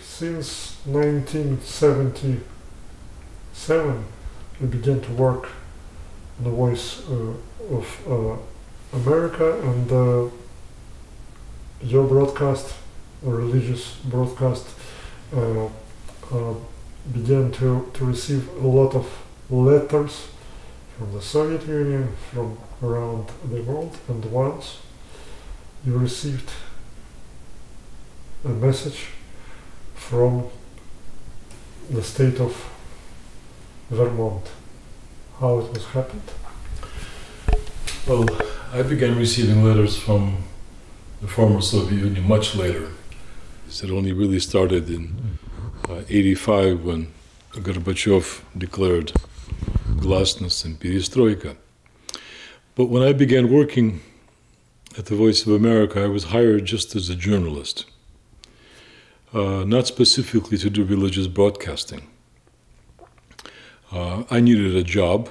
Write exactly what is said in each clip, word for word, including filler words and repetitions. Since nineteen seventy-seven, we began to work on the Voice uh, of uh, America, and uh, your broadcast, a religious broadcast, uh, uh, began to, to receive a lot of letters from the Soviet Union, from around the world, and once you received a message from the state of Vermont. How it was happened? Well, I began receiving letters from the former Soviet Union much later. It only really started in uh, eighty-five when Gorbachev declared glasnost and perestroika. But when I began working at the Voice of America, I was hired just as a journalist. Uh, not specifically to do religious broadcasting. Uh, I needed a job,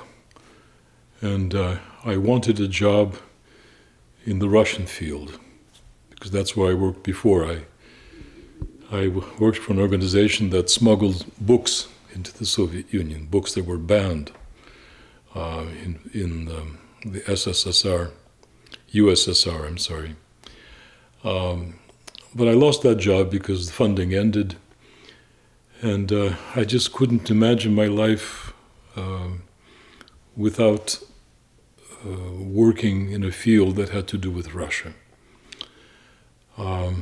and uh, I wanted a job in the Russian field, because that's where I worked before. I, I worked for an organization that smuggled books into the Soviet Union, books that were banned uh, in, in um, the S S S R, U S S R, I'm sorry. Um, But I lost that job because the funding ended, and uh, I just couldn't imagine my life uh, without uh, working in a field that had to do with Russia. Um,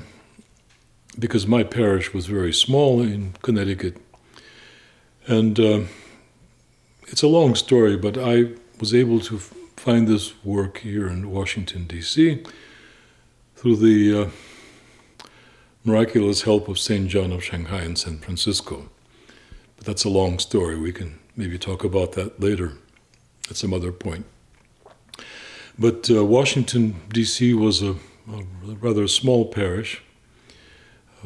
because my parish was very small in Connecticut, and uh, it's a long story, but I was able to find this work here in Washington, D C through the uh, miraculous help of Saint John of Shanghai and San Francisco. But that's a long story. We can maybe talk about that later at some other point. But uh, Washington, D C was a, a rather small parish.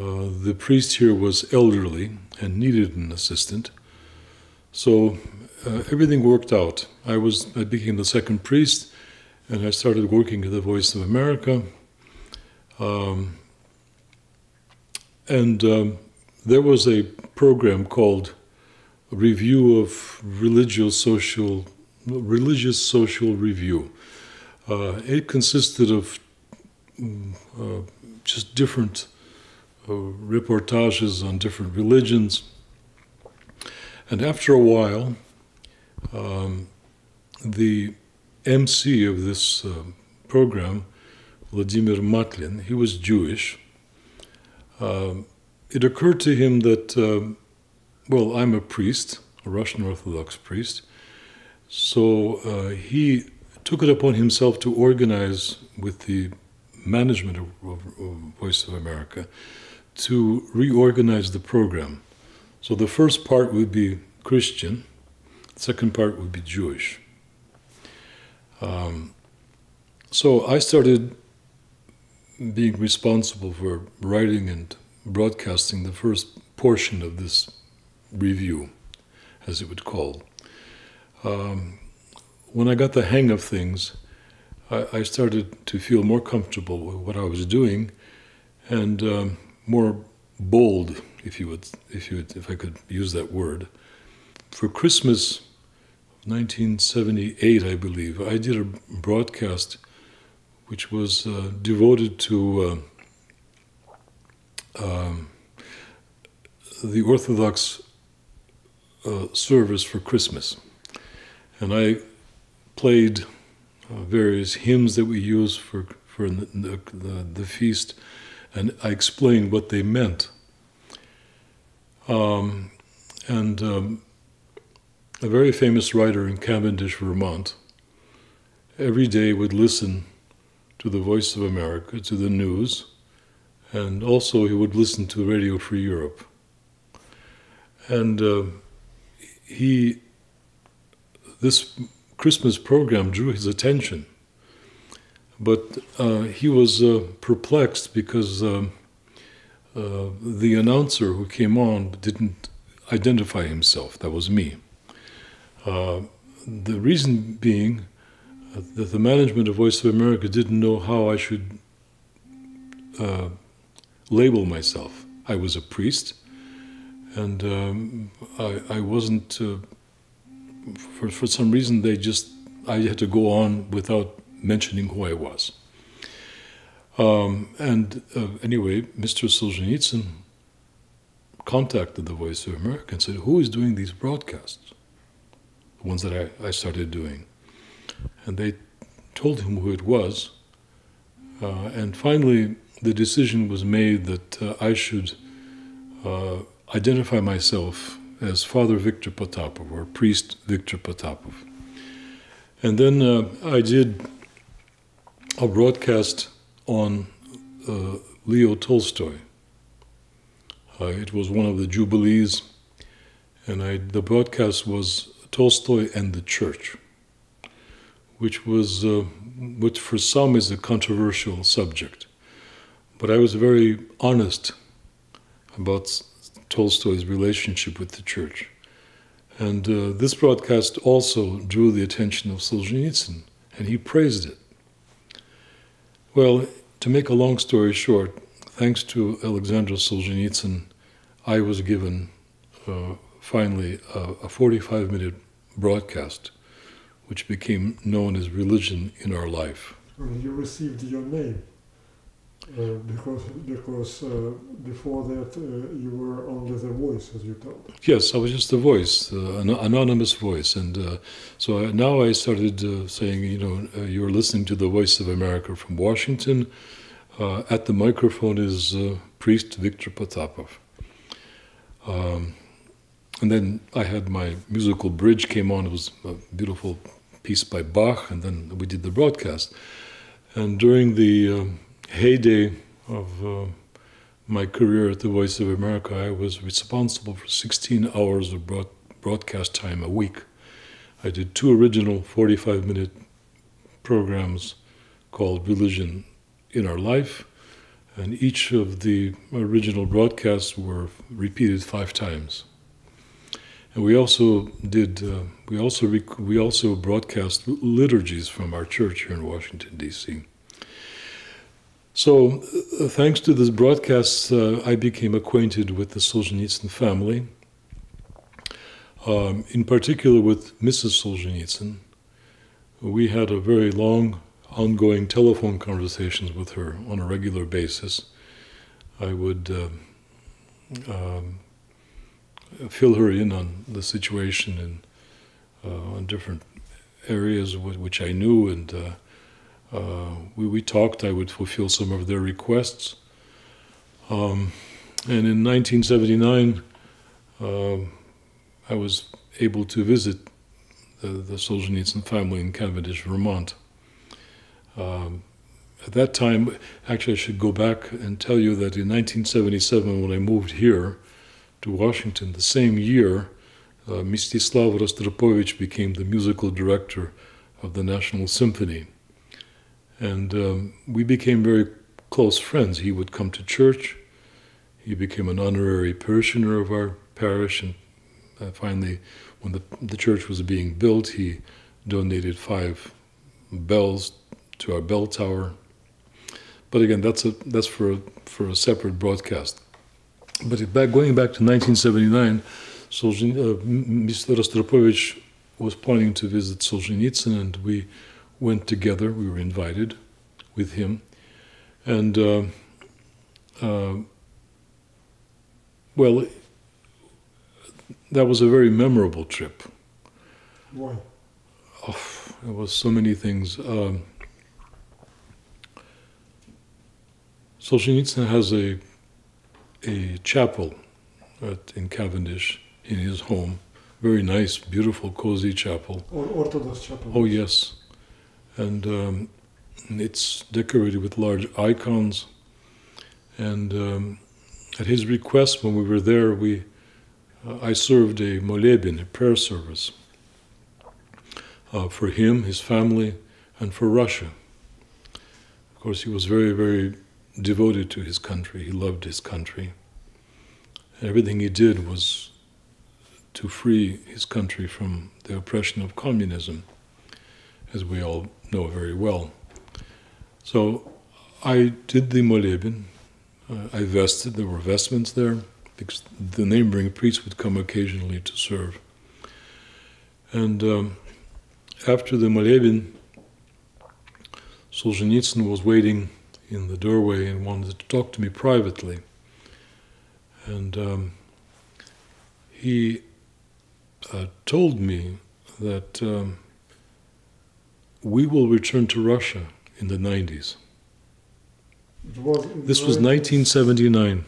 Uh, the priest here was elderly and needed an assistant. So uh, everything worked out. I, was, I became the second priest, and I started working at the Voice of America. Um, And um, there was a program called Review of Religious Social, Religious Social Review. Uh, it consisted of uh, just different uh, reportages on different religions. And after a while, um, the M C of this uh, program, Vladimir Matlin, he was Jewish. Uh, it occurred to him that, uh, well, I'm a priest, a Russian Orthodox priest, so uh, he took it upon himself to organize with the management of, of, of Voice of America to reorganize the program. So the first part would be Christian, the second part would be Jewish. Um, so I started being responsible for writing and broadcasting the first portion of this review, as it would call. Um, when I got the hang of things, I, I started to feel more comfortable with what I was doing, and um, more bold, if you would, if you would, if I could use that word. For Christmas, nineteen seventy-eight, I believe, I did a broadcast which was uh, devoted to uh, um, the Orthodox uh, service for Christmas. And I played uh, various hymns that we use for, for the, the, the feast, and I explained what they meant. Um, and um, a very famous writer in Cavendish, Vermont, every day would listen to the Voice of America, to the news, and also he would listen to Radio Free Europe. And uh, he, this Christmas program drew his attention, but uh, he was uh, perplexed because uh, uh, the announcer who came on didn't identify himself. That was me. Uh, the reason being that the management of Voice of America didn't know how I should uh, label myself, I was a priest, and um, I, I wasn't, uh, for, for some reason they just, I had to go on without mentioning who I was. Um, and uh, anyway, Mister Solzhenitsyn contacted the Voice of America and said, who is doing these broadcasts? The ones that I, I started doing. And they told him who it was. Uh, and finally, the decision was made that uh, I should uh, identify myself as Father Victor Potapov, or Priest Victor Potapov. And then uh, I did a broadcast on uh, Leo Tolstoy. Uh, it was one of the Jubilees, and I, the broadcast was Tolstoy and the Church, which was, uh, which for some is a controversial subject. But I was very honest about Tolstoy's relationship with the Church. And uh, this broadcast also drew the attention of Solzhenitsyn, and he praised it. Well, to make a long story short, thanks to Alexander Solzhenitsyn, I was given uh, finally a forty-five minute broadcast, which became known as Religion in Our Life. Well, you received your name, uh, because, because uh, before that uh, you were only the voice, as you told. Yes, I was just a voice, uh, an anonymous voice. And uh, so I, now I started uh, saying, you know, uh, you're listening to the Voice of America from Washington. Uh, at the microphone is uh, Priest Victor Potapov. Um, and then I had my musical bridge came on. It was a beautiful piece by Bach, and then we did the broadcast. And during the uh, heyday of uh, my career at the Voice of America, I was responsible for sixteen hours of broad broadcast time a week. I did two original forty-five minute programs called Religion in Our Life, and each of the original broadcasts were repeated five times. And we also did, uh, we also rec we also broadcast liturgies from our church here in Washington, D C So, uh, thanks to this broadcast, uh, I became acquainted with the Solzhenitsyn family, um, in particular with Missus Solzhenitsyn. We had a very long, ongoing telephone conversations with her on a regular basis. I would uh, um, fill her in on the situation and uh, on different areas which I knew, and uh, uh, we, we talked. I would fulfill some of their requests. Um, and in nineteen seventy-nine, uh, I was able to visit the, the Solzhenitsyn family in Cavendish, Vermont. Um, at that time, actually I should go back and tell you that in nineteen seventy-seven, when I moved here to Washington, the same year, uh, Mstislav Rostropovich became the musical director of the National Symphony. And um, we became very close friends. He would come to church, he became an honorary parishioner of our parish, and uh, finally, when the, the church was being built, he donated five bells to our bell tower. But again, that's a that's for a, for a separate broadcast. But back, going back to nineteen seventy-nine, Solzhen, uh, Mister Rostropovich was planning to visit Solzhenitsyn, and we went together. We were invited with him, and uh, uh, well, that was a very memorable trip. Why? Oh, there was so many things. Um, Solzhenitsyn has a, a chapel at, in Cavendish, in his home. Very nice, beautiful, cozy chapel. Or Orthodox chapel. Oh, yes. And um, it's decorated with large icons. And um, at his request, when we were there, we, uh, I served a molebin, a prayer service, uh, for him, his family, and for Russia. Of course, he was very, very devoted to his country. He loved his country. And everything he did was to free his country from the oppression of communism, as we all know very well. So I did the molebin. Uh, I vested, there were vestments there, because the neighboring priests would come occasionally to serve. And um, after the Malevin, Solzhenitsyn was waiting in the doorway and wanted to talk to me privately. And um, he uh, told me that um, we will return to Russia in the nineties. This was nineteen seventy-nine.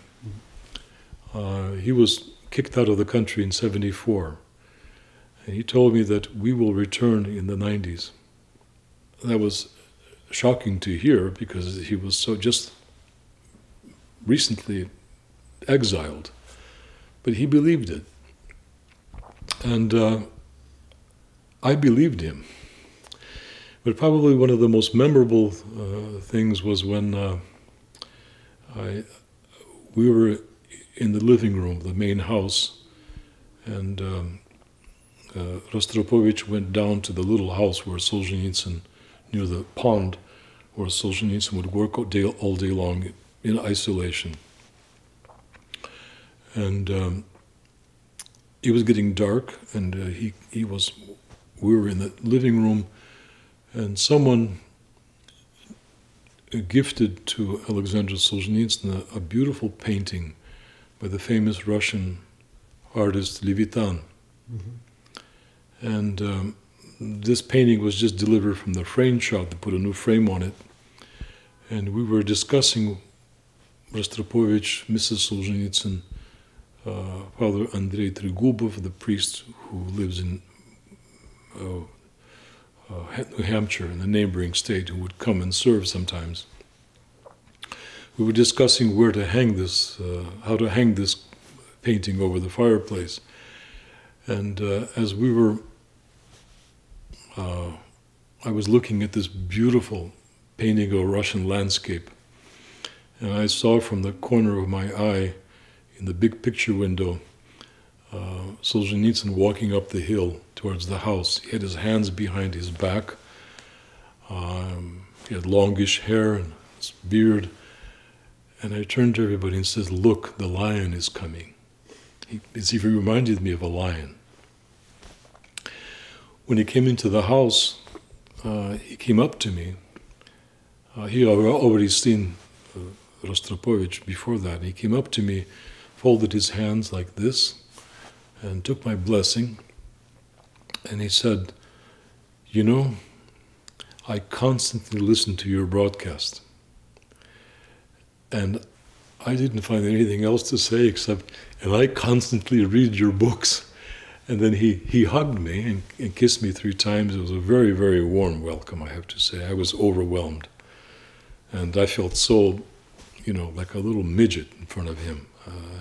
Uh, he was kicked out of the country in seventy-four. And he told me that we will return in the nineties. That was shocking to hear, because he was so just recently exiled. But he believed it. And uh, I believed him. But probably one of the most memorable uh, things was when uh, I, we were in the living room, the main house, and um, uh, Rostropovich went down to the little house where Solzhenitsyn, near the pond, where Solzhenitsyn would work all day, all day long in isolation. And um, it was getting dark, and uh, he, he was, we were in the living room, and someone gifted to Alexander Solzhenitsyn a, a beautiful painting by the famous Russian artist Levitan. Mm-hmm. And um, this painting was just delivered from the frame shop. They put a new frame on it. And we were discussing Rostropovich, Missus Solzhenitsyn, uh, Father Andrei Trigubov, the priest who lives in uh, Uh, New Hampshire, in the neighboring state, who would come and serve sometimes. We were discussing where to hang this, uh, how to hang this painting over the fireplace. And uh, as we were, uh, I was looking at this beautiful painting of a Russian landscape. And I saw from the corner of my eye, in the big picture window, Uh, Solzhenitsyn walking up the hill towards the house. He had his hands behind his back. Um, he had longish hair and his beard. And I turned to everybody and said, "Look, the lion is coming." He, he reminded me of a lion. When he came into the house, uh, he came up to me. Uh, he had already seen uh, Rostropovich before that. He came up to me, folded his hands like this, and took my blessing, and he said, "You know, I constantly listen to your broadcast." And I didn't find anything else to say except, "And I constantly read your books." And then he, he hugged me and, and kissed me three times. It was a very, very warm welcome, I have to say. I was overwhelmed. And I felt so, you know, like a little midget in front of him. Uh,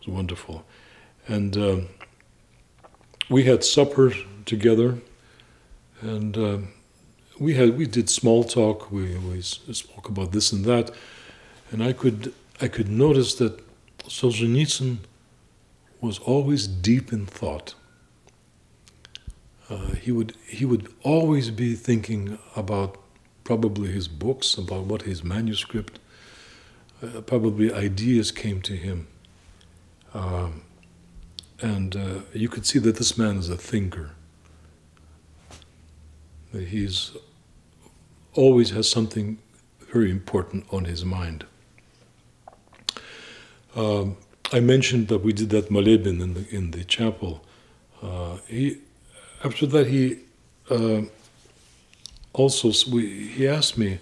it was wonderful. And uh, we had supper together, and uh, we had we did small talk. We we spoke about this and that, and I could I could notice that Solzhenitsyn was always deep in thought. Uh, he would he would always be thinking about probably his books, about what his manuscript, uh, probably ideas came to him. Um, And uh, you could see that this man is a thinker. That he's always has something very important on his mind. Um, I mentioned that we did that Malebin in the in the chapel. Uh, he after that he uh, also we, he asked me.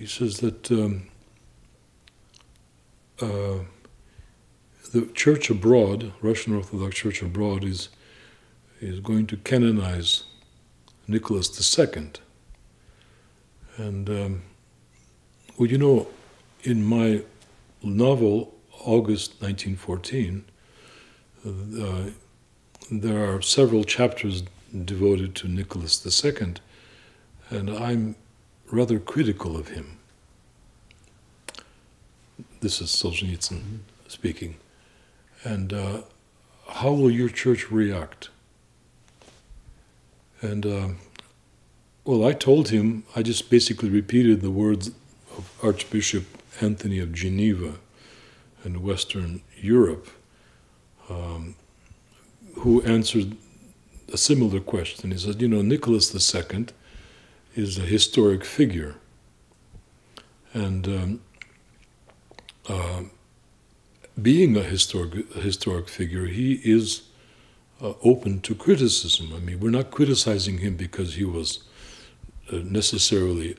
He says that um, uh, the church abroad, Russian Orthodox Church abroad, is, is going to canonize Nicholas the Second. And, um, well, you know, in my novel, August nineteen fourteen, uh, there are several chapters devoted to Nicholas the Second, and I'm rather critical of him. This is Solzhenitsyn mm-hmm. speaking. And uh, how will your church react? And, uh, well, I told him, I just basically repeated the words of Archbishop Anthony of Geneva in Western Europe, um, who answered a similar question. He said, you know, Nicholas the Second is a historic figure. And um, uh, being a historic, historic figure, he is uh, open to criticism. I mean, we're not criticizing him because he was uh, necessarily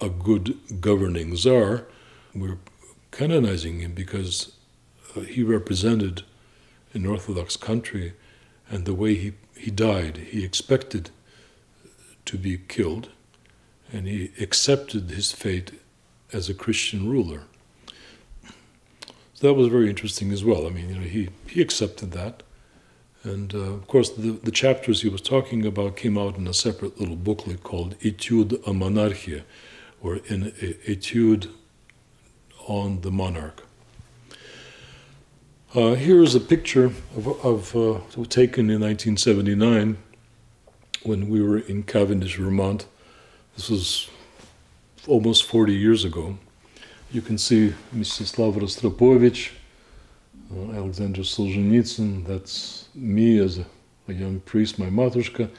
a good governing czar. We're canonizing him because uh, he represented an Orthodox country, and the way he, he died, he expected to be killed, and he accepted his fate as a Christian ruler. So that was very interesting as well. I mean, you know, he, he accepted that. And uh, of course, the, the chapters he was talking about came out in a separate little booklet called Etude à Monarchie, or an Etude on the Monarch. Uh, here is a picture of, of uh, taken in nineteen seventy-nine when we were in Cavendish, Vermont. This was almost forty years ago. You can see Mstislav Rostropovich, uh, Alexander Solzhenitsyn, that's me as a, a young priest, my matushka,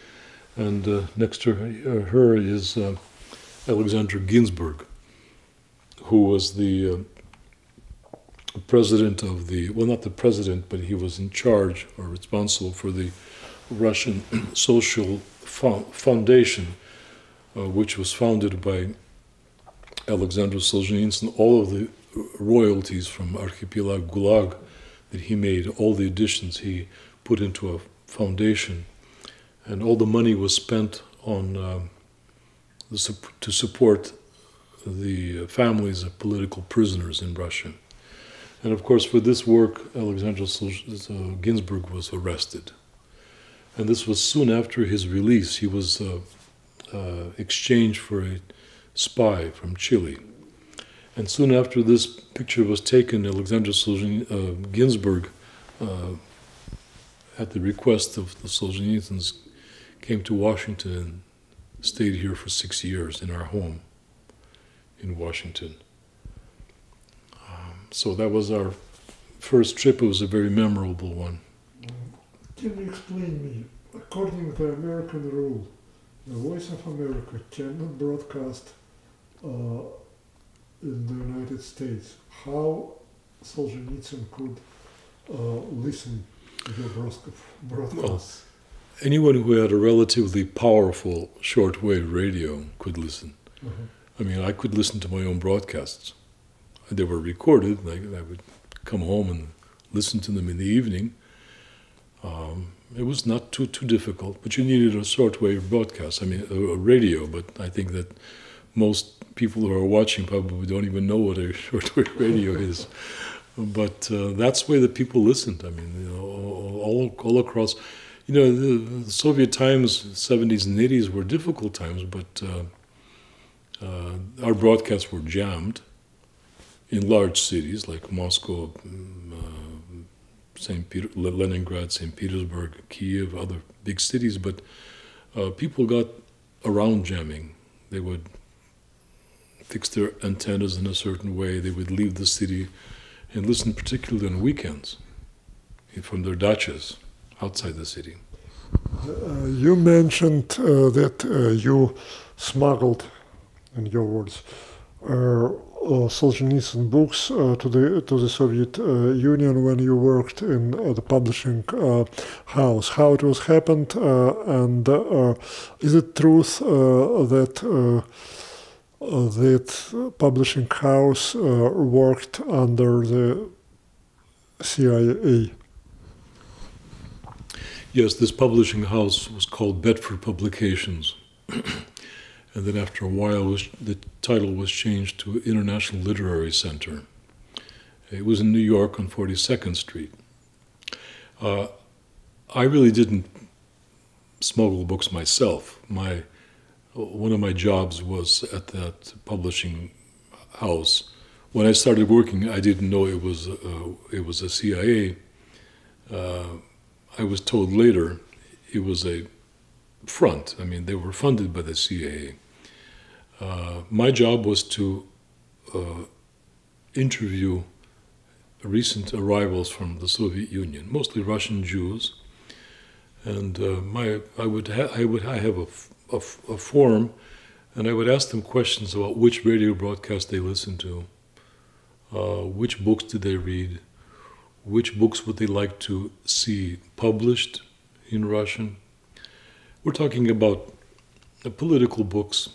and uh, next to her, her is uh, Alexander Ginsburg, who was the uh, president of the, well, not the president, but he was in charge or responsible for the Russian Social Foundation, uh, which was founded by Alexander Solzhenitsyn. All of the royalties from Archipelago Gulag that he made, all the additions he put into a foundation, and all the money was spent on uh, the, to support the families of political prisoners in Russia. And of course, for this work, Alexander Ginsburg was arrested. And this was soon after his release. He was uh, uh, exchanged for a spy from Chile. And soon after this picture was taken, Alexander Solzhenitsyn, uh, Ginsburg, uh, at the request of the Solzhenitsyns, came to Washington and stayed here for six years in our home in Washington. Um, so that was our first trip. It was a very memorable one. Can you explain me, according to the American rule, the Voice of America cannot broadcast uh, in the United States? How Solzhenitsyn could uh, listen to the broadcast? Well, anyone who had a relatively powerful shortwave radio could listen. Uh-huh. I mean, I could listen to my own broadcasts. They were recorded, and I, I would come home and listen to them in the evening. Um, it was not too too difficult, but you needed a shortwave broadcast, I mean, a, a radio, but I think that most people who are watching probably don't even know what a shortwave radio is. But uh, that's the way that people listened, I mean, you know, all, all across. You know, the, the Soviet times, seventies and eighties were difficult times, but uh, Uh, our broadcasts were jammed in large cities like Moscow, uh, Saint Peter, Leningrad, Saint Petersburg, Kyiv, other big cities. But uh, people got around jamming. They would fix their antennas in a certain way. They would leave the city and listen, particularly on weekends, from their dachas outside the city. Uh, you mentioned uh, that uh, you smuggled, in your words, uh, uh, Solzhenitsyn books uh, to the to the Soviet uh, Union when you worked in uh, the publishing uh, house. How it was happened, uh, and uh, is it truth uh, that uh, that publishing house uh, worked under the C I A? Yes, this publishing house was called Bedford Publications. And then after a while, the title was changed to International Literary Center. It was in New York on forty-second Street. Uh, I really didn't smuggle books myself. My, one of my jobs was at that publishing house. When I started working, I didn't know it was a, it was a C I A. Uh, I was told later it was a front. I mean, they were funded by the C I A. Uh, my job was to uh, interview recent arrivals from the Soviet Union, mostly Russian Jews, and uh, my I would ha I would I have a, a, a form, and I would ask them questions about which radio broadcast they listened to, uh, which books did they read, which books would they like to see published in Russian. We're talking about the political books,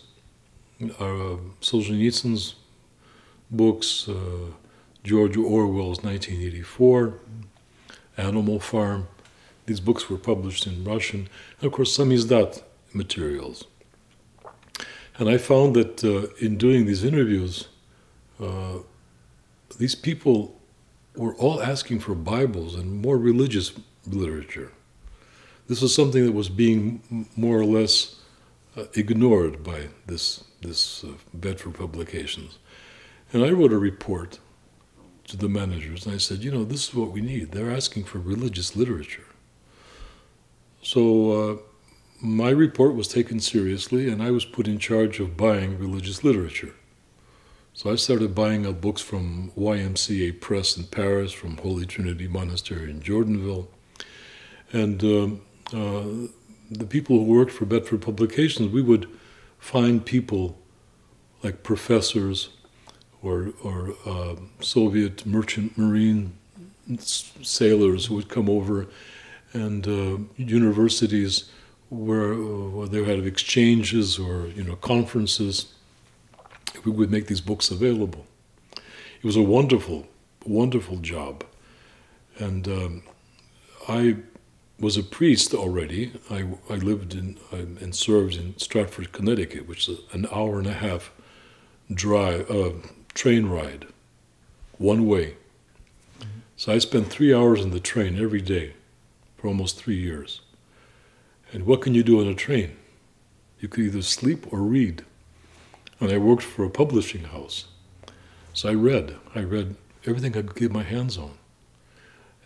uh, Solzhenitsyn's books, uh, George Orwell's nineteen eighty-four, Animal Farm. These books were published in Russian, and of course some Izdat materials. And I found that uh, in doing these interviews, uh, these people were all asking for Bibles and more religious literature. This was something that was being more or less uh, ignored by this, this uh, Bedford Publications. And I wrote a report to the managers, and I said, you know, this is what we need. They're asking for religious literature. So uh, my report was taken seriously, and I was put in charge of buying religious literature. So I started buying up books from Y M C A Press in Paris, from Holy Trinity Monastery in Jordanville. And uh, uh, the people who worked for Bedford Publications, we would find people like professors, or, or uh, Soviet merchant marine sailors who would come over, and uh, universities where, where they had exchanges or, you know, conferences. We would make these books available. It was a wonderful, wonderful job. And um, I was a priest already. I, I lived in I, and served in Stratford, Connecticut, which is an hour and a half drive, uh, train ride, one way. Mm-hmm. So I spent three hours in the train every day for almost three years. And what can you do on a train? You could either sleep or read. And I worked for a publishing house. So I read. I read everything I could get my hands on.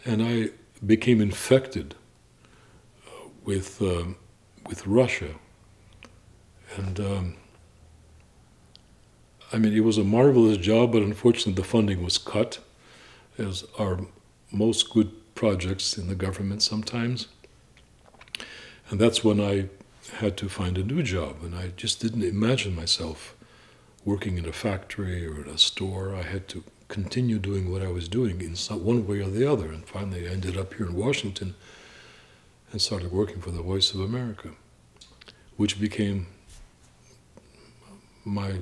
And I became infected with, um, with Russia. And um, I mean, it was a marvelous job, but unfortunately the funding was cut, as are most good projects in the government sometimes. And that's when I had to find a new job, and I just didn't imagine myself working in a factory or in a store. I had to continue doing what I was doing in some, one way or the other, and finally I ended up here in Washington and started working for the Voice of America, which became my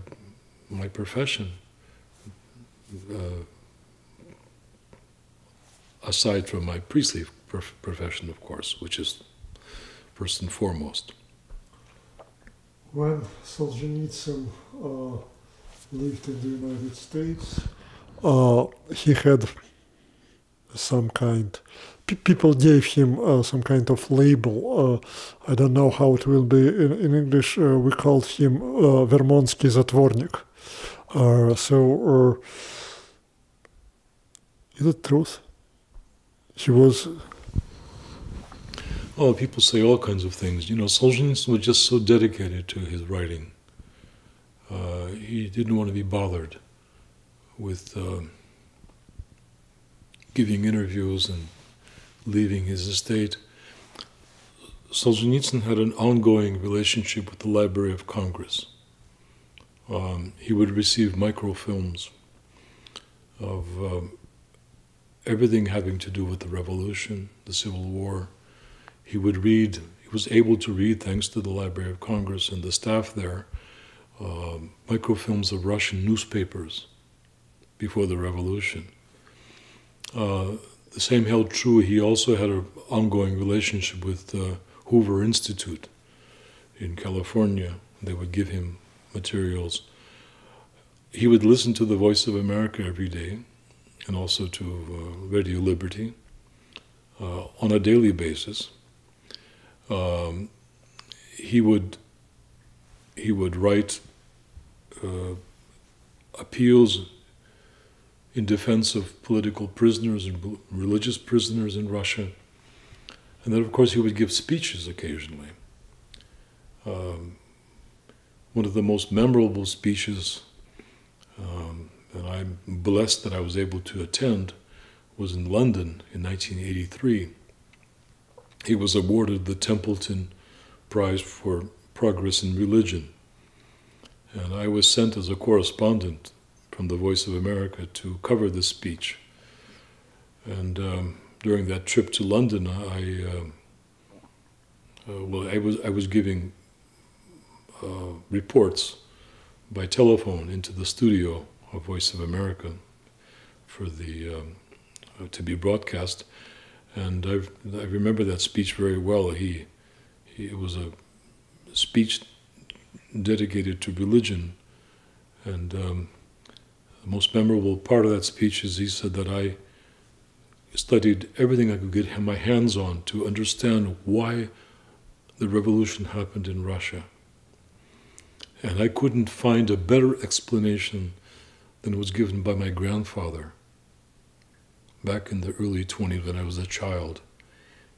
my profession, uh, aside from my priestly prof profession, of course, which is first and foremost. When Solzhenitsyn uh, lived in the United States, uh, he had some kind, pe people gave him uh, some kind of label. Uh, I don't know how it will be in, in English. Uh, we called him uh, Vermontsky Zatvornik. Uh, so, uh, is it truth? He was... Oh, people say all kinds of things. You know, Solzhenitsyn was just so dedicated to his writing. Uh, he didn't want to be bothered with uh, giving interviews and leaving his estate. Solzhenitsyn had an ongoing relationship with the Library of Congress. Um, he would receive microfilms of um, everything having to do with the revolution, the Civil War. He would read, he was able to read, thanks to the Library of Congress and the staff there, uh, microfilms of Russian newspapers before the revolution. Uh, the same held true. He also had an ongoing relationship with the Hoover Institute in California. They would give him materials. He would listen to the Voice of America every day, and also to uh, Radio Liberty uh, on a daily basis. Um, he would he would write uh, appeals in defense of political prisoners and religious prisoners in Russia, and then of course he would give speeches occasionally. Um, one of the most memorable speeches, um, that I'm blessed that I was able to attend was in London in nineteen eighty-three. He was awarded the Templeton Prize for Progress in Religion. And I was sent as a correspondent from the Voice of America to cover this speech. And um, during that trip to London, I, uh, uh, well, I was, I was giving uh, reports by telephone into the studio of Voice of America for the, um, uh, to be broadcast. And I've, I remember that speech very well. He, he, it was a speech dedicated to religion. And um, the most memorable part of that speech is he said that I studied everything I could get my hands on to understand why the revolution happened in Russia. And I couldn't find a better explanation than was given by my grandfather back in the early twenties when I was a child.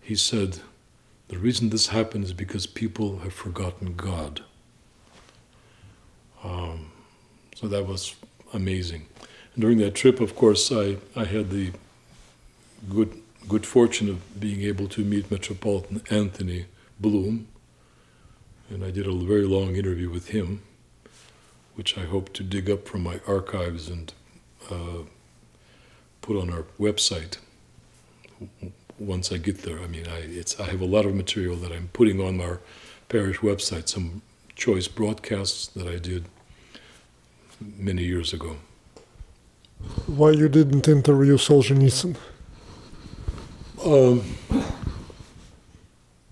He said, the reason this happened is because people have forgotten God. Um, so that was amazing. And during that trip, of course, I, I had the good, good fortune of being able to meet Metropolitan Anthony Bloom, and I did a very long interview with him, which I hope to dig up from my archives and uh, put on our website once I get there. I mean, I, it's, I have a lot of material that I'm putting on our parish website, some choice broadcasts that I did many years ago. Why you didn't interview Solzhenitsyn? Um,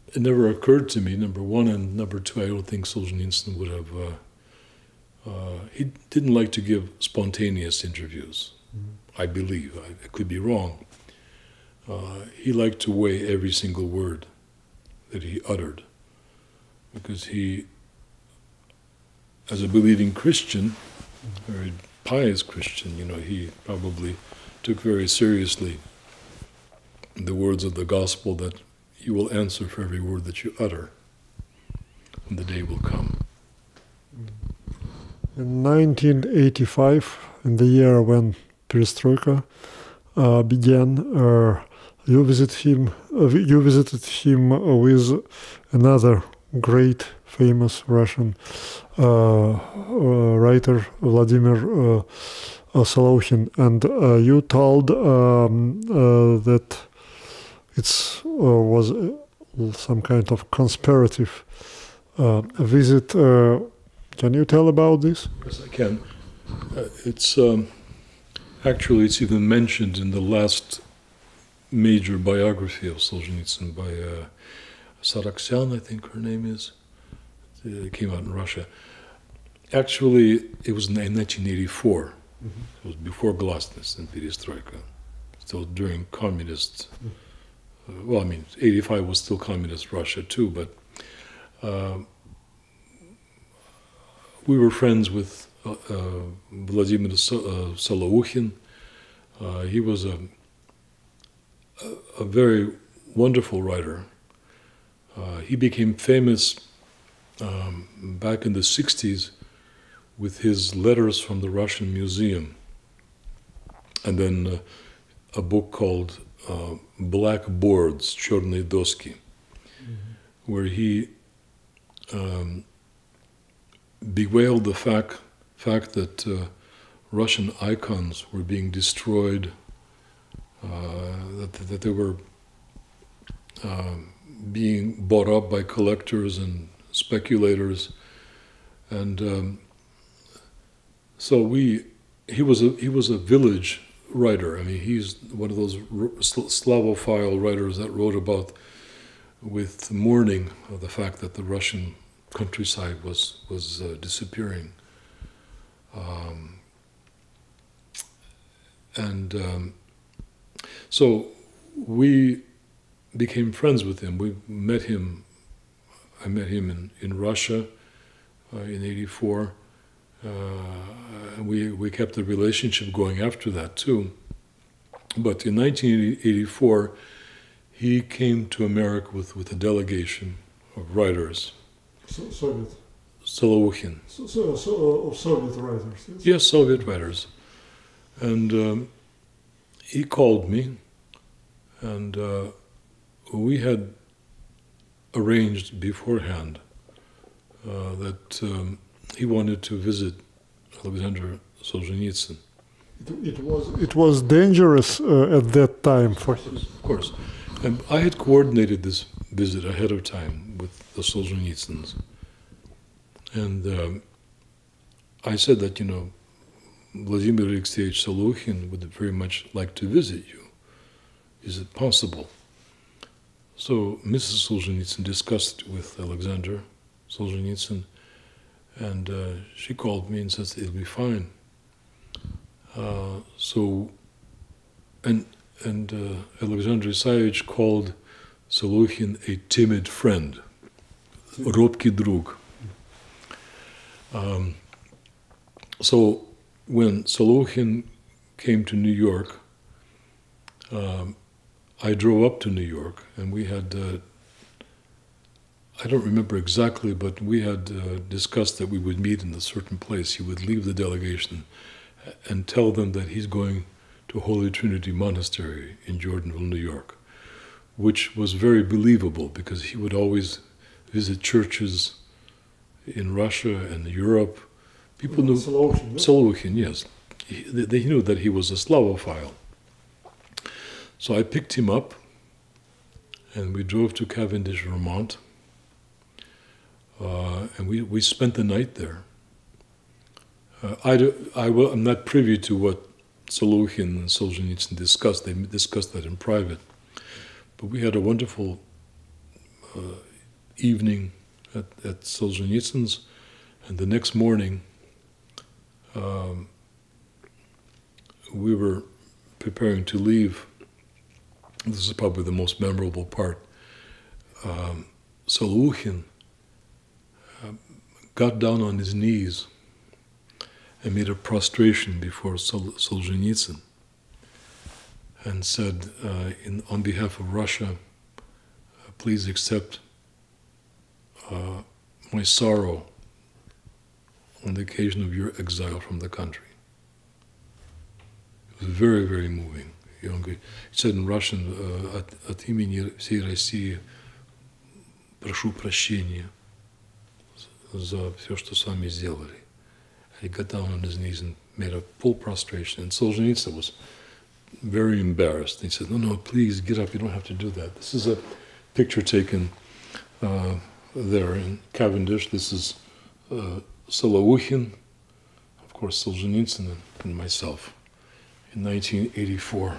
it never occurred to me, number one, and number two, I don't think Solzhenitsyn would have... Uh, uh, he didn't like to give spontaneous interviews. I believe. I, I could be wrong. Uh, he liked to weigh every single word that he uttered, because he, as a believing Christian, a very pious Christian, you know, he probably took very seriously the words of the gospel that you will answer for every word that you utter, and the day will come. In nineteen eighty-five, in the year when perestroika uh, began. Uh, you visit him. Uh, you visited him with another great, famous Russian uh, uh, writer, Vladimir uh, Soloukhin, and uh, you told um, uh, that it uh, was some kind of conspirative uh, visit. Uh, can you tell about this? Yes, I can. Uh, it's. Um Actually, it's even mentioned in the last major biography of Solzhenitsyn by uh, Saraksyan, I think her name is. It came out in Russia. Actually, it was in nineteen eighty-four. Mm-hmm. It was before glasnost and perestroika, still during communist... Mm-hmm. uh, well, I mean, eighty-five was still communist Russia too, but uh, we were friends with Uh, Vladimir Soloukhin. Uh, he was a, a, a very wonderful writer. Uh, he became famous um, back in the sixties with his letters from the Russian Museum, and then uh, a book called uh, Blackboards, Chorные доски, mm-hmm. where he um, bewailed the fact fact that uh, Russian icons were being destroyed, uh, that, that they were uh, being bought up by collectors and speculators. And um, so we, he was a, he was a village writer. I mean, he's one of those Slavophile writers that wrote about with mourning of the fact that the Russian countryside was, was uh, disappearing. Um, and um, so we became friends with him. We met him, I met him in, in Russia uh, in eighty-four. Uh, and we, we kept the relationship going after that too. But in nineteen eighty-four, he came to America with, with a delegation of writers. So, Soviet. Soloukhin. So, so, so, of Soviet writers, yes? Yes, Soviet writers. And um, he called me, and uh, we had arranged beforehand uh, that um, he wanted to visit Alexander Solzhenitsyn. It, it was it was dangerous uh, at that time for him. Of course, and I had coordinated this visit ahead of time with the Solzhenitsyns, and um, I said that, you know, Vladimir Alexeyevich Soloukhin would very much like to visit you. Is it possible? So Missus Solzhenitsyn discussed with Alexander Solzhenitsyn, and uh, she called me and says it'll be fine. Uh, so, and and uh, Alexander Isayevich called Soloukhin a timid friend, робкий друг. Um, so when Soloukhin came to New York, um, I drove up to New York, and we had, uh, I don't remember exactly, but we had uh, discussed that we would meet in a certain place. He would leave the delegation and tell them that he's going to Holy Trinity Monastery in Jordanville, New York, which was very believable because he would always visit churches in Russia and Europe. People knew Soloukhin, yes. He, they knew that he was a Slavophile. So I picked him up, and we drove to Cavendish, Vermont, uh, and we, we spent the night there. Uh, I do, I will, I'm not privy to what Soloukhin and Solzhenitsyn discussed. They discussed that in private. But we had a wonderful uh, evening at, at Solzhenitsyn's. And the next morning, um, we were preparing to leave. This is probably the most memorable part. Um, Soloukhin uh, got down on his knees and made a prostration before Sol Solzhenitsyn and said, uh, in, on behalf of Russia, uh, please accept uh, my sorrow on the occasion of your exile from the country. It was very, very moving. He said in Russian, от имени всей России прошу прощения за все, что с вами сделали. He got down on his knees and made a full prostration. And Solzhenitsyn was very embarrassed. He said, no, no, please get up. You don't have to do that. This is a picture taken uh, there in Cavendish. This is uh, Soloukhin, of course, Solzhenitsyn, and myself in nineteen eighty-four.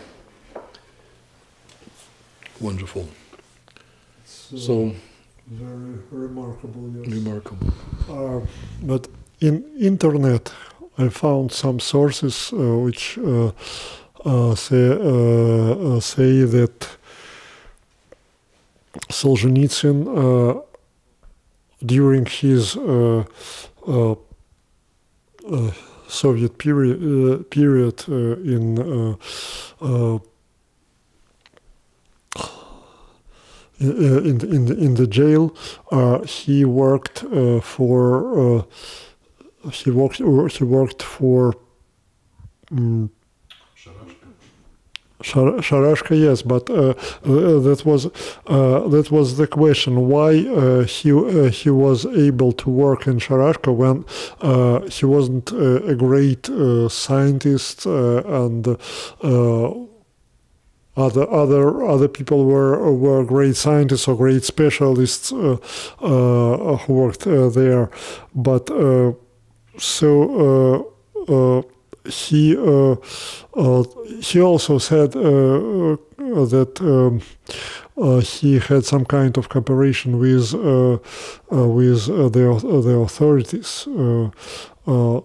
Wonderful. So, so very remarkable. Yes. Remarkable. Uh, but. In internet, I found some sources uh, which uh, uh, say, uh, say that Solzhenitsyn, uh, during his uh, uh, uh, Soviet peri uh, period uh, in uh, uh, in in in the jail, uh, he worked uh, for. Uh, He worked. He worked for um, Sharashka. Sharashka, yes, but uh, that was uh, that was the question. Why uh, he uh, he was able to work in Sharashka when uh, he wasn't uh, a great uh, scientist uh, and. Uh, Other other other people were were great scientists or great specialists uh, uh, who worked uh, there, but uh, so uh, uh, he uh, uh, he also said uh, that um, uh, he had some kind of cooperation with uh, uh, with uh, the uh, the authorities. Uh, uh,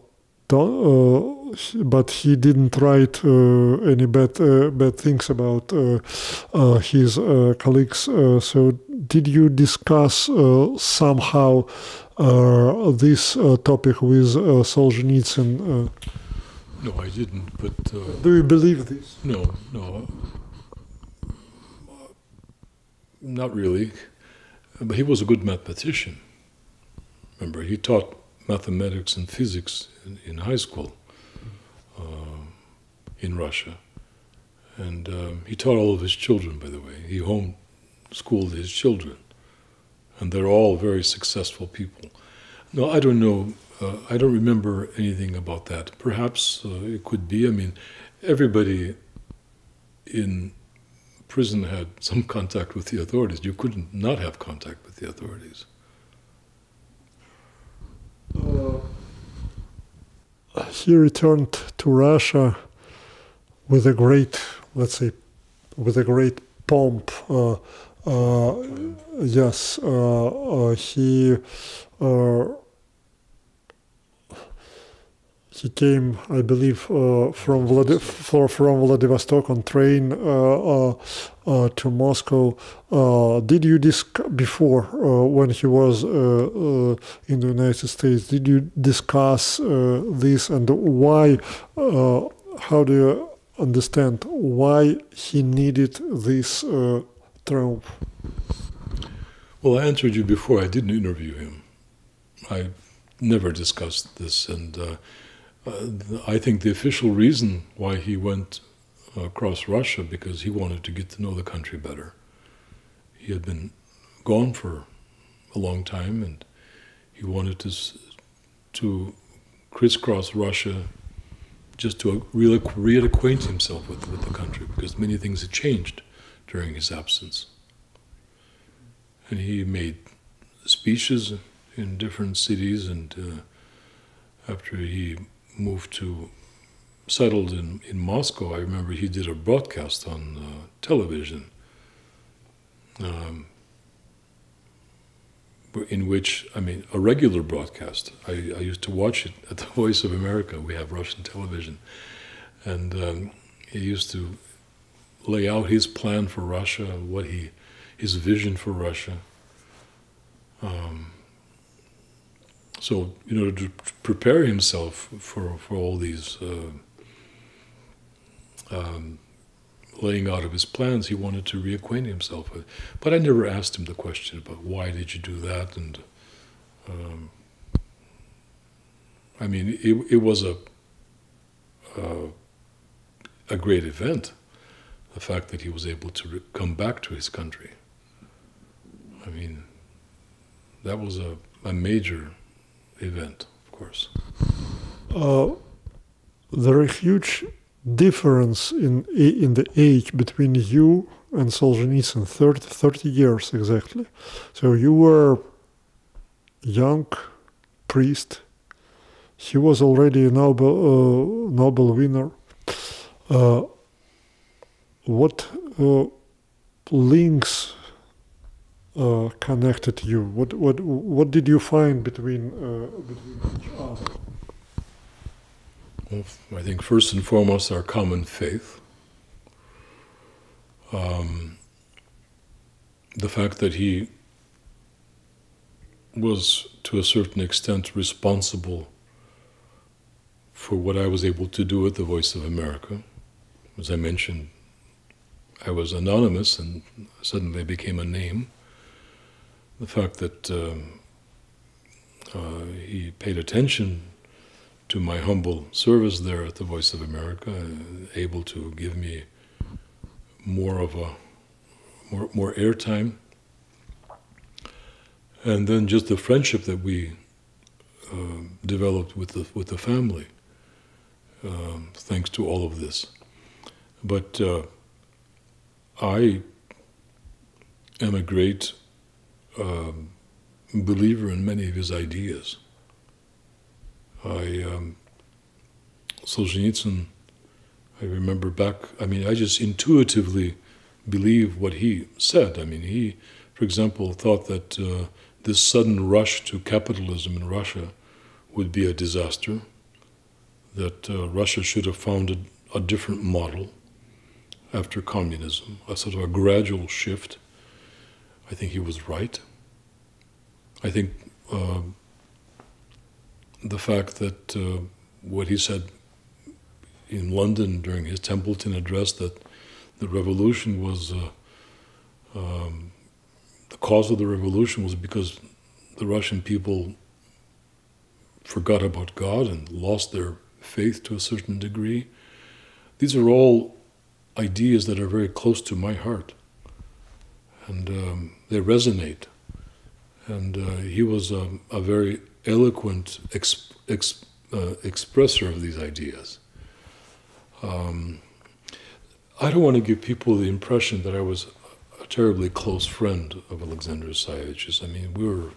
don uh, But he didn't write uh, any bad uh, bad things about uh, uh, his uh, colleagues. Uh, so, did you discuss uh, somehow uh, this uh, topic with uh, Solzhenitsyn? Uh, no, I didn't. But uh, do you believe this? No, no, not really. But he was a good mathematician. Remember, he taught mathematics and physics in, in high school. Uh, in Russia. And um, he taught all of his children, by the way. He home-schooled his children. And they're all very successful people. No, I don't know. Uh, I don't remember anything about that. Perhaps uh, it could be. I mean, everybody in prison had some contact with the authorities. You couldn't not have contact with the authorities. Uh, he returned to Russia with a great, let's say, with a great pomp. Uh, uh, yes, uh, uh, he uh, he came, I believe, uh, from Vlad for, from Vladivostok on train uh, uh, uh, to Moscow. Uh, did you discuss before uh, when he was uh, uh, in the United States? Did you discuss uh, this and why? Uh, how do you understand why he needed this uh, triumph? Well, I answered you before. I didn't interview him. I never discussed this, and uh, I think the official reason why he went across Russia because he wanted to get to know the country better. He had been gone for a long time, and he wanted to to crisscross Russia, just to reacquaint himself with, with the country, because many things had changed during his absence. And he made speeches in different cities, and uh, after he moved to, settled in, in Moscow, I remember he did a broadcast on uh, television um, in which, I mean, a regular broadcast. I, I used to watch it at the Voice of America. We have Russian television. And um, he used to lay out his plan for Russia, what he, his vision for Russia. Um, so, you know, to prepare himself for, for all these uh, um, laying out of his plans, he wanted to reacquaint himself with. But I never asked him the question about why did you do that, and um, I mean, it, it was a uh, a great event, the fact that he was able to come back to his country. I mean, that was a, a major event, of course. Uh, the refuge difference in in the age between you and Solzhenitsyn, thirty, thirty years exactly. So you were young priest. He was already a Nobel uh, Nobel winner. Uh, what uh, links uh, connected you? What what what did you find between uh, between each other? Well, I think first and foremost our common faith. Um, the fact that he was, to a certain extent, responsible for what I was able to do at the Voice of America. As I mentioned, I was anonymous and suddenly became a name. The fact that um, uh, he paid attention to my humble service there at the Voice of America, able to give me more of a more, more airtime, and then just the friendship that we uh, developed with the with the family, uh, thanks to all of this. But uh, I am a great uh, believer in many of his ideas. I, um, Solzhenitsyn, I remember back, I mean, I just intuitively believe what he said. I mean, he, for example, thought that uh, this sudden rush to capitalism in Russia would be a disaster, that uh, Russia should have founded a different model after communism, a sort of a gradual shift. I think he was right. I think uh, the fact that uh, what he said in London during his Templeton address, that the revolution was, uh, um, the cause of the revolution was because the Russian people forgot about God and lost their faith to a certain degree. These are all ideas that are very close to my heart, and um, they resonate. And uh, he was um, a very eloquent exp exp uh, expresser of these ideas. Um, I don't want to give people the impression that I was a terribly close friend of Alexander Solzhenitsyn. I mean, we were.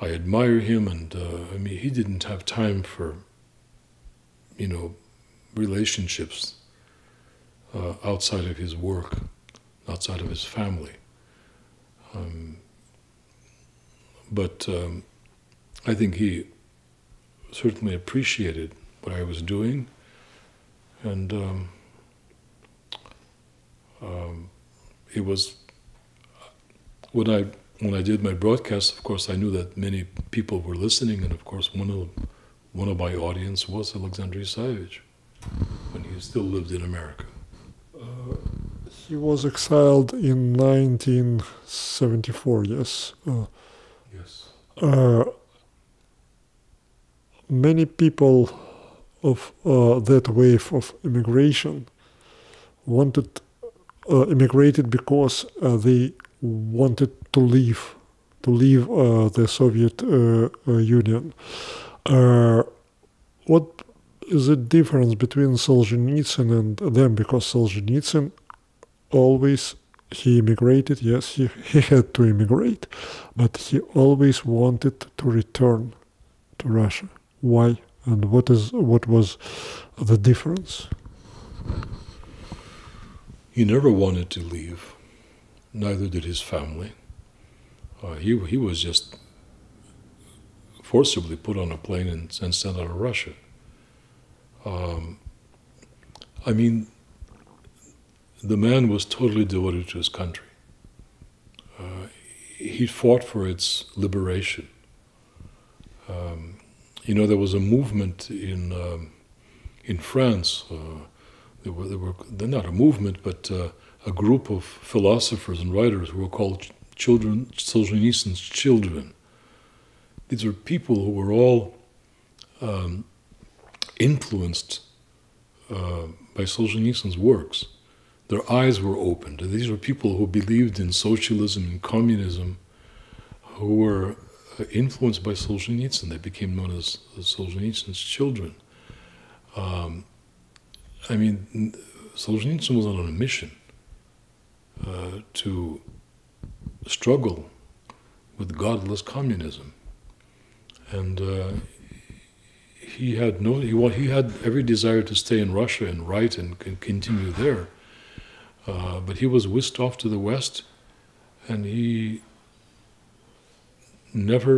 I admire him, and uh, I mean, he didn't have time for, you know, relationships uh, outside of his work, outside of his family. Um, but um, I think he certainly appreciated what I was doing, and um, um, it was when I. When I did my broadcast, of course, I knew that many people were listening, and of course, one of one of my audience was Alexander Solzhenitsyn, when he still lived in America. Uh, he was exiled in nineteen seventy-four. Yes. Uh, yes. Uh, many people of uh, that wave of immigration wanted uh, immigrated because uh, they wanted to leave, to leave uh, the Soviet uh, uh, Union. Uh, what is the difference between Solzhenitsyn and them? Because Solzhenitsyn always, he immigrated, yes, he, he had to immigrate, but he always wanted to return to Russia. Why? And what is what was the difference? He never wanted to leave. Neither did his family. Uh, he he was just forcibly put on a plane and, and sent out of Russia. Um, I mean, the man was totally devoted to his country. Uh, he fought for its liberation. Um, you know, there was a movement in um, in France. Uh, there were there were not a movement, but. Uh, A group of philosophers and writers who were called children, Solzhenitsyn's children. These are people who were all um, influenced uh, by Solzhenitsyn's works. Their eyes were opened. These were people who believed in socialism and communism, who were influenced by Solzhenitsyn. They became known as Solzhenitsyn's children. Um, I mean, Solzhenitsyn was on a mission. Uh, to struggle with godless communism, and uh, he had no he, well, he had every desire to stay in Russia and write and, and continue there, uh, but he was whisked off to the West, and he never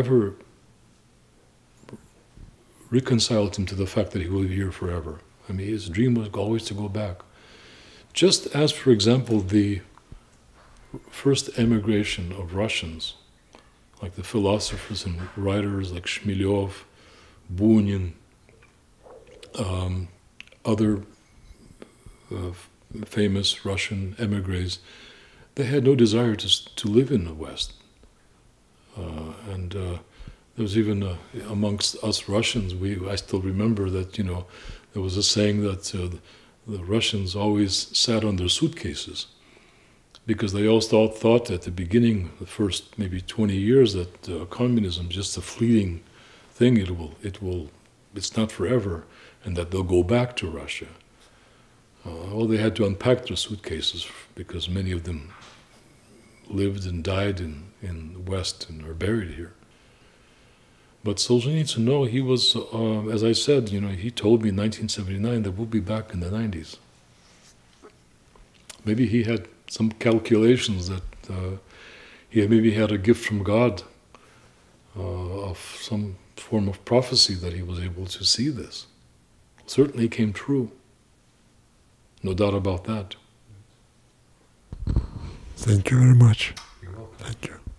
ever reconciled him to the fact that he will be here forever. I mean, his dream was always to go back. Just as, for example, the first emigration of Russians, like the philosophers and writers like Shmylev, Bunin, um, other uh, famous Russian emigres, they had no desire to, to live in the West. Uh, and uh, there was even, a, amongst us Russians, we, I still remember that, you know, there was a saying that uh, the Russians always sat on their suitcases, because they all thought, thought at the beginning, the first maybe twenty years, that uh, communism is just a fleeting thing. It will, it will, it's not forever, and that they'll go back to Russia. Uh, well, they had to unpack their suitcases because many of them lived and died in, in the West and are buried here. But Solzhenitsyn, no, he was, uh, as I said, you know, he told me in nineteen seventy-nine that we'll be back in the nineties. Maybe he had some calculations that uh, he maybe had a gift from God uh, of some form of prophecy that he was able to see this. Certainly came true. No doubt about that. Thank you very much. You're welcome. Thank you.